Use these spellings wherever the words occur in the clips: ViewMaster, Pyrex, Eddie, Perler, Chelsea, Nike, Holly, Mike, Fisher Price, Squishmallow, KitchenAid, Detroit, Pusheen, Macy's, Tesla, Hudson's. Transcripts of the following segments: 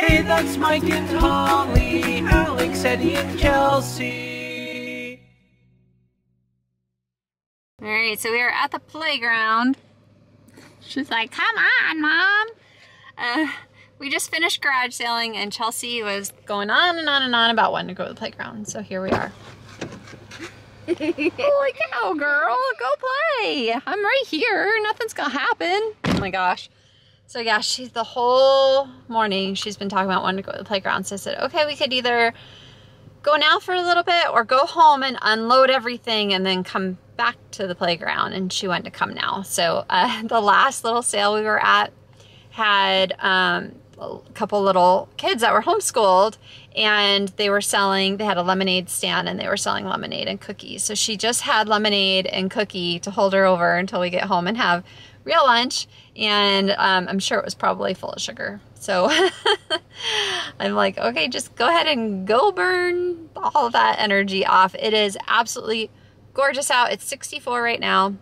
Hey, that's Mike and Holly, Alex, Eddie, and Chelsea. Alright, so we are at the playground. She's like, come on, Mom. We just finished garage sailing, and Chelsea was going on and on and on about wanting to go to the playground. So here we are. Holy cow, girl, go play. I'm right here. Nothing's gonna happen. Oh my gosh. So yeah, she's the whole morning she's been talking about wanting to go to the playground. So I said, okay, we could either go now for a little bit or go home and unload everything and then come back to the playground. And she wanted to come now. So the last little sale we were at had a couple little kids that were homeschooled, and they were selling, they had a lemonade stand and they were selling lemonade and cookies. So she just had lemonade and cookie to hold her over until we get home and have real lunch, and I'm sure it was probably full of sugar. So I'm like, okay, just go ahead and go burn all of that energy off. It is absolutely gorgeous out. It's 64 right now.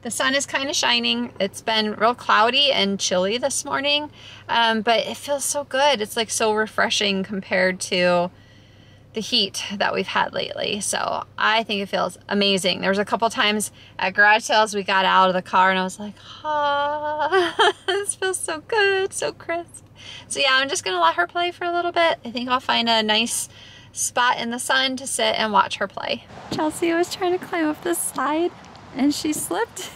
The sun is kind of shining. It's been real cloudy and chilly this morning, but it feels so good. It's like so refreshing compared to the heat that we've had lately. So I think it feels amazing. There was a couple times at garage sales we got out of the car and I was like, ah, this feels so good, so crisp. So yeah, I'm just gonna let her play for a little bit. I think I'll find a nice spot in the sun to sit and watch her play. Chelsea was trying to climb up this slide and she slipped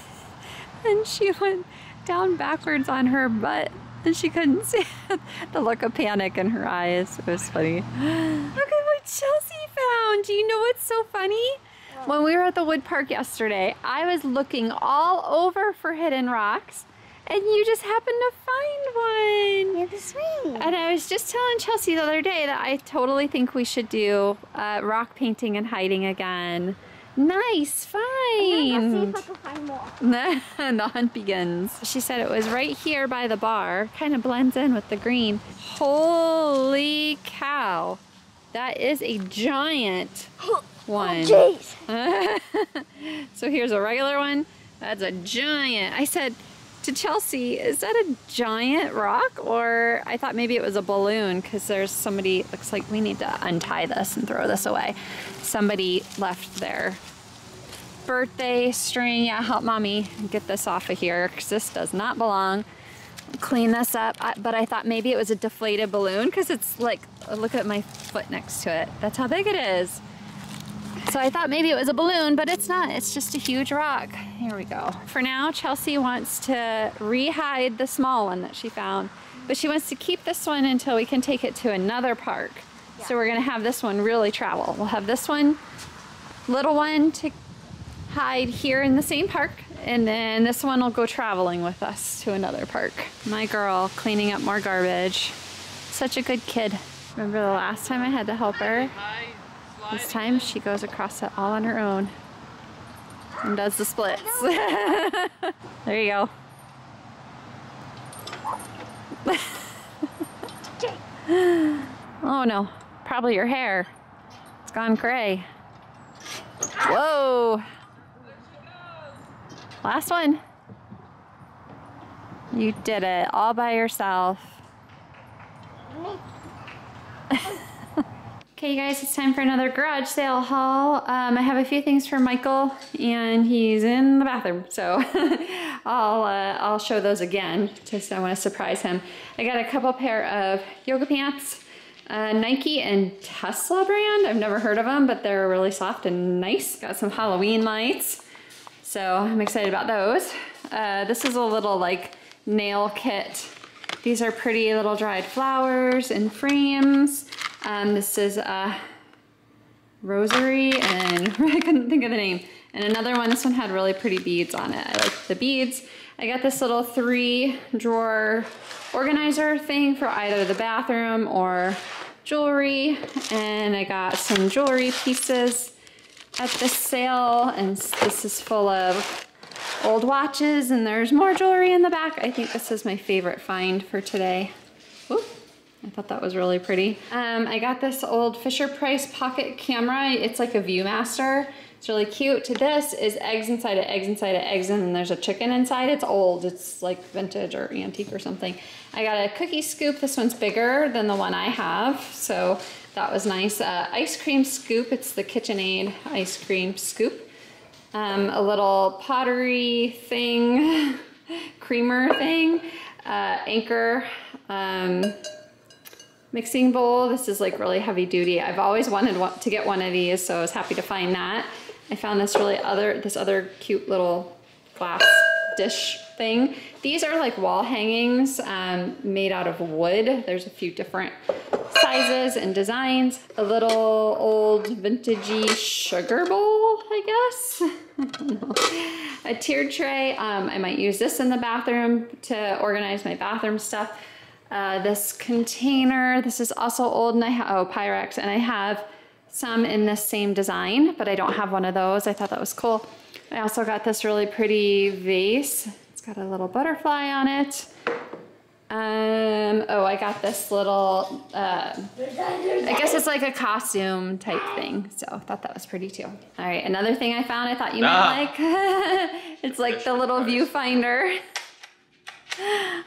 and she went down backwards on her butt and she couldn't see it. The look of panic in her eyes, it was funny. Chelsea found. Do you know what's so funny? Yeah. When we were at the wood park yesterday, I was looking all over for hidden rocks, and you just happened to find one. You're the sweet. And I was just telling Chelsea the other day that I totally think we should do rock painting and hiding again. Nice find. I'm gonna go see if I can find more. And the hunt begins. She said it was right here by the bar. Kind of blends in with the green. Holy cow. That is a giant one. Oh, jeez. So here's a regular one. That's a giant. I said to Chelsea, is that a giant rock? Or I thought maybe it was a balloon because there's somebody, looks like we need to untie this and throw this away. Somebody left their birthday string. Yeah, help Mommy get this off of here because this does not belong. Clean this up, but I thought maybe it was a deflated balloon because it's like, look at my foot next to it. That's how big it is. So I thought maybe it was a balloon, but it's not. It's just a huge rock. Here we go. For now, Chelsea wants to re-hide the small one that she found, but she wants to keep this one until we can take it to another park. Yeah. So we're gonna have this one really travel. We'll have this one, little one, to hide here in the same park, and then this one will go traveling with us to another park. My girl cleaning up more garbage. Such a good kid. Remember the last time I had to help her? This time she goes across it all on her own and does the splits. There you go. Oh no, probably your hair. It's gone gray. Whoa. Last one. You did it all by yourself. Okay, you guys, it's time for another garage sale haul. I have a few things for Michael, and he's in the bathroom, so I'll show those again. Just I want to surprise him. I got a couple pair of yoga pants, Nike and Tesla brand. I've never heard of them, but they're really soft and nice. Got some Halloween lights. So I'm excited about those. This is a little like nail kit. These are pretty little dried flowers and frames. This is a rosary and I couldn't think of the name. And another one, this one had really pretty beads on it. I like the beads. I got this little 3-drawer organizer thing for either the bathroom or jewelry. And I got some jewelry pieces at the sale, and this is full of old watches, and there's more jewelry in the back. I think this is my favorite find for today. Ooh, I thought that was really pretty. I got this old Fisher Price pocket camera. It's like a ViewMaster, It's really cute. This is eggs inside of eggs inside of eggs, and then there's a chicken inside. It's old. It's like vintage or antique or something. I got a cookie scoop. This one's bigger than the one I have, so that was nice. Ice cream scoop. It's the KitchenAid ice cream scoop. A little pottery thing, creamer thing, anchor, mixing bowl. This is like really heavy duty. I've always wanted to get one of these, so I was happy to find that. I found this other cute little glass dish thing. These are like wall hangings made out of wood. There's a few different sizes and designs. A little old vintagey sugar bowl, I guess. I don't know. A tiered tray. I might use this in the bathroom to organize my bathroom stuff. This container, this is also old, and I have, oh, Pyrex, and I have some in this same design, but I don't have one of those. I thought that was cool. I also got this really pretty vase. It's got a little butterfly on it. Oh, I got this little, I guess it's like a costume type thing. So I thought that was pretty too. All right, another thing I found I thought you might like. It's like the little viewfinder.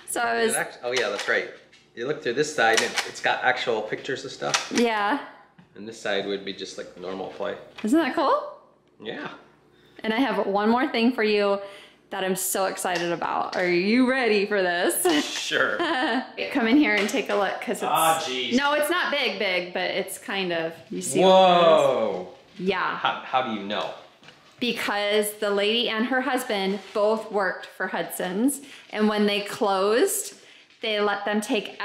So I was, oh yeah, that's right. You look through this side and it's got actual pictures of stuff. Yeah. And this side would be just like normal play. Isn't that cool? Yeah. And I have one more thing for you that I'm so excited about. Are you ready for this? Sure. Come in here and take a look, because it's, no, it's not big, but it's kind of, you see. Whoa. Yeah. How do you know? Because the lady and her husband both worked for Hudson's, and when they closed, they let them take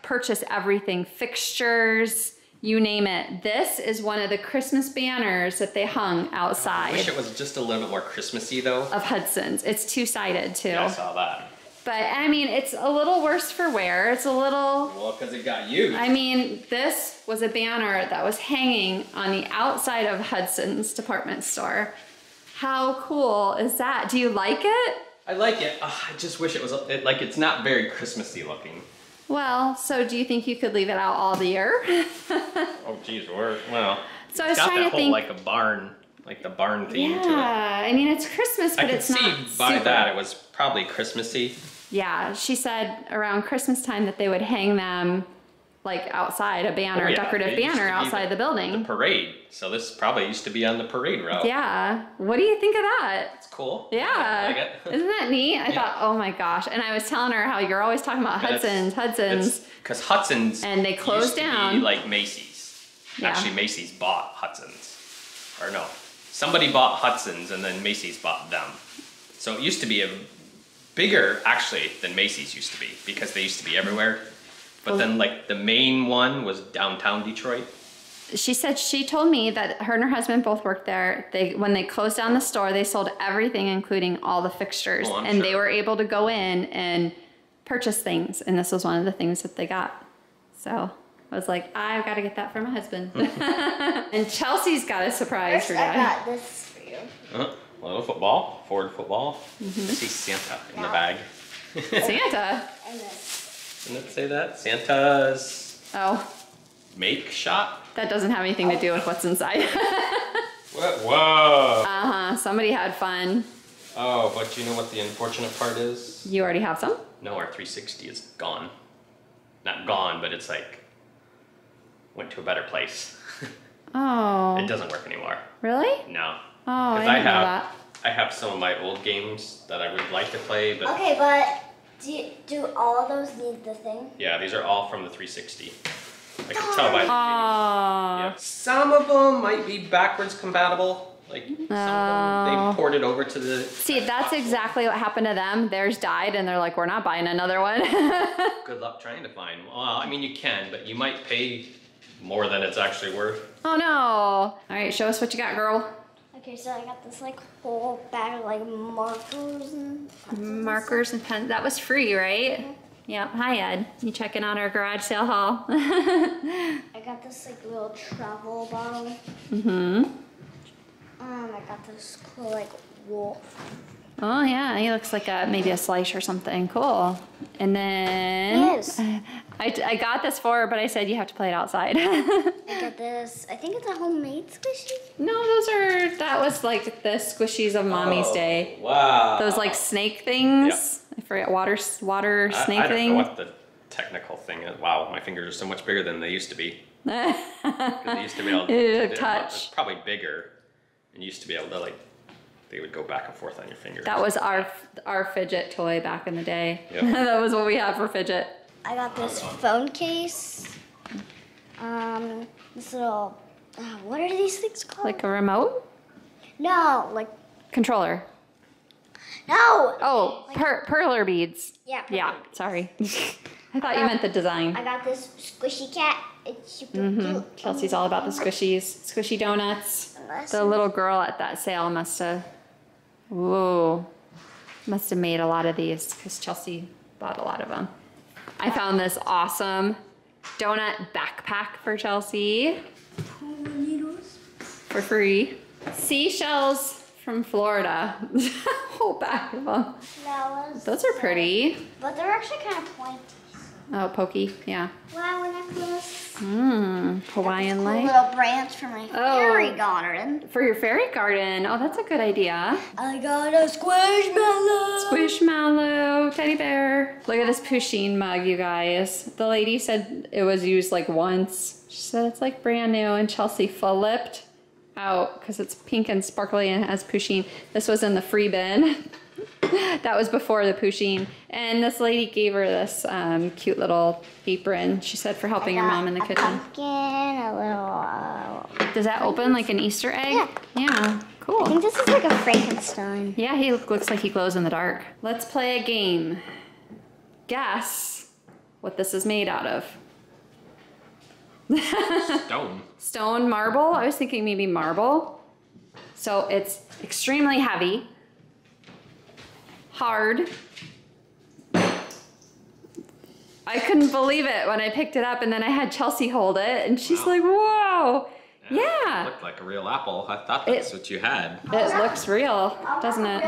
purchase everything, fixtures, you name it. This is one of the Christmas banners that they hung outside. I wish it was just a little bit more Christmassy though. Of Hudson's. It's two-sided too. Yeah, I saw that. But I mean, it's a little worse for wear. It's a little... Well, because it got used. I mean, this was a banner that was hanging on the outside of Hudson's department store. How cool is that? Do you like it? I like it. I just wish it was, like, it's not very Christmassy looking. Well, so do you think you could leave it out all the year? Oh, geez, well. So I was trying to think. Like a barn. Like the barn theme to it. Yeah, I mean, it's Christmas, but it's not. I could see by that it was probably Christmassy. Yeah, she said around Christmas time that they would hang them like outside, a banner, a decorative banner outside the building. The parade, so this probably used to be on the parade route. Yeah, what do you think of that? It's cool. Yeah, I like it. Isn't that neat? I thought, oh my gosh, and I was telling her how you're always talking about Hudson's. Because Hudson's, and they closed down. Used to be like Macy's. Yeah. Actually, Macy's bought Hudson's, or no. Somebody bought Hudson's and then Macy's bought them. So it used to be bigger, actually, than Macy's used to be, because they used to be everywhere. But then, like, the main one was downtown Detroit. She said, she told me that her and her husband both worked there. When they closed down the store, they sold everything, including all the fixtures. Oh, and they were able to go in and purchase things. And this was one of the things that they got. So... I was like, I've got to get that for my husband. And Chelsea's got a surprise for you. I got this for you. A little football, Ford football. I see Santa in the bag. Santa? Didn't it say that? Santa's make shop? That doesn't have anything to do with what's inside. Whoa. Somebody had fun. Oh, but you know what the unfortunate part is? You already have some? No, our 360 is gone. Not gone, but it's like... went to a better place. Oh. It doesn't work anymore. Really? No. Oh, I didn't know that. I have some of my old games that I would like to play, but... Okay, but do all of those need the thing? Yeah, these are all from the 360. I can tell by the games. Yeah. Some of them might be backwards compatible. Like, some of them, they ported over to the... See, that's exactly what happened to them. Theirs died, and they're like, we're not buying another one. Good luck trying to find. Well, I mean, you can, but you might pay... more than it's actually worth. Oh no! All right, show us what you got, girl. Okay, so I got this like whole bag of like markers and pens. Markers and pens. That was free, right? Yeah. Hi, Ed. You checking out our garage sale haul? I got this like little travel bottle. I got this cool like wolf. Oh yeah, he looks like a, maybe a slice or something. Cool. And then yes. I got this for her, but I said you have to play it outside. I got this. I think it's a homemade squishy. No, those are, that was like the squishies of Mommy's Day. Wow. Those like snake things. Yep. I forget, water snake thing. I don't know what the technical thing is. Wow, my fingers are so much bigger than they used to be. They used to be able to touch. Probably bigger. And used to be able to like, they would go back and forth on your fingers. That was our fidget toy back in the day. Yep. That was what we had for fidget. I got this phone case. This little, what are these things called? Like a remote? No, like. Controller. No. Oh, like, perler beads. Yeah. Yeah, beads. Sorry. I thought you meant the design. I got this squishy cat. It's super cute. Chelsea's all about the squishies. Squishy donuts. The little girl at that sale must have. Whoa, must have made a lot of these because Chelsea bought a lot of them. I found this awesome donut backpack for Chelsea for free. Seashells from Florida, whole bag of them. Those are pretty. But they're actually kind of pointy. Oh, pokey, yeah. Wow, look at this. Mmm, Hawaiian light. Cool little branch for my fairy garden. For your fairy garden. Oh, that's a good idea. I got a Squishmallow. Squishmallow teddy bear. Look at this Pusheen mug, you guys. The lady said it was used like once. She said it's like brand new, and Chelsea flipped out because it's pink and sparkly and it has Pusheen. This was in the free bin. That was before the Pusheen. And this lady gave her this cute little apron, she said, for helping your mom in the kitchen. Pumpkin, a little... Does that open like an Easter egg? Yeah. Yeah, cool. I think this is like a Frankenstein. Yeah, he looks like he glows in the dark. Let's play a game. Guess what this is made out of. Stone. Stone, marble? I was thinking maybe marble. So it's extremely heavy. Hard. I couldn't believe it when I picked it up, and then I had Chelsea hold it, and she's like, "Whoa, yeah!" It looked like a real apple. I thought that's what you had. It looks real, doesn't it?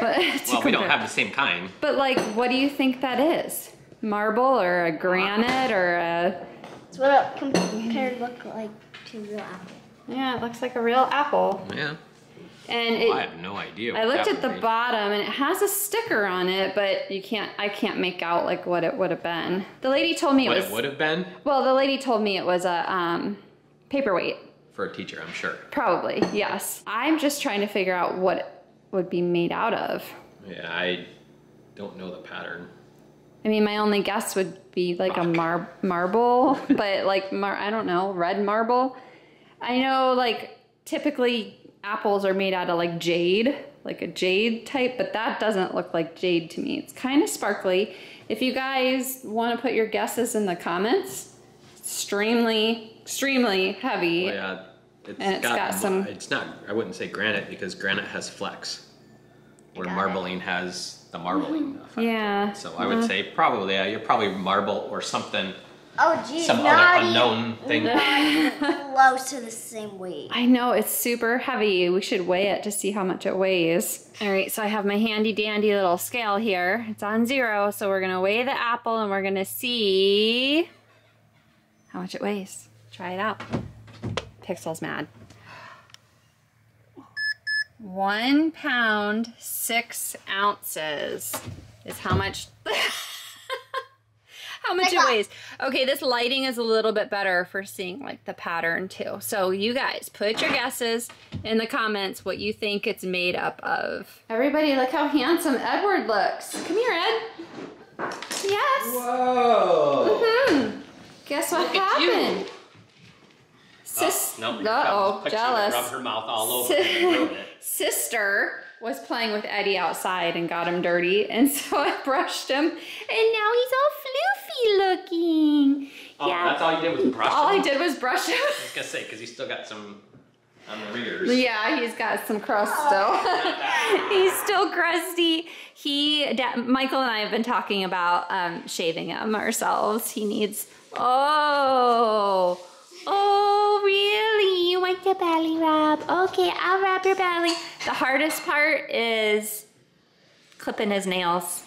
Well, we don't have the same kind. But like, what do you think that is? Marble or a granite or a? It's what it compared look like to a real apple. Yeah, it looks like a real apple. Yeah. And it, I have no idea. I looked at the bottom and it has a sticker on it, but you can't. I can't make out like what it would have been. The lady told me it would have been. Well, the lady told me it was a paperweight for a teacher. I'm sure. Probably yes. I'm just trying to figure out what it would be made out of. Yeah, I don't know the pattern. I mean, my only guess would be like a marble, but like I don't know, red marble. I know like typically. Apples are made out of like jade, like a jade type, but that doesn't look like jade to me. It's kind of sparkly. If you guys want to put your guesses in the comments, extremely heavy. Well, yeah, it's got some. It's not. I wouldn't say granite because granite has flecks, where marbling has the marbling effect. Yeah. So I would say probably you're probably marble or something. Oh, geez. Some other unknown thing. Close to the same weight. I know, it's super heavy. We should weigh it to see how much it weighs. All right, so I have my handy dandy little scale here. It's on 0, so we're gonna weigh the apple and we're gonna see how much it weighs. Try it out. Pixel's mad. 1 pound, 6 ounces is how much. How much it weighs. Okay, this lighting is a little bit better for seeing like the pattern too. So you guys put your guesses in the comments what you think it's made up of. Everybody look how handsome Edward looks. Come here, Ed. Yes. Whoa. Mm-hmm. Guess what happened? Jealous. Rubbed her mouth all over and sister was playing with Eddie outside and got him dirty, and so I brushed him, and now he's all floofy looking. Oh, yeah. That's all you did was brush him? All I did was brush him. I was gonna say, because he's still got some on the rears. Yeah, he's got some crust still. He's still crusty. Michael and I have been talking about shaving him ourselves. He needs, oh, really? You want the belly rub? Okay, I'll rub your belly. The hardest part is clipping his nails,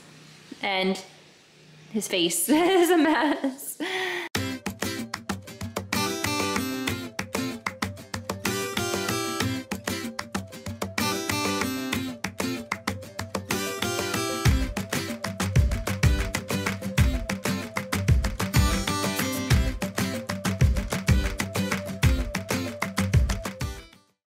and his face is a mess.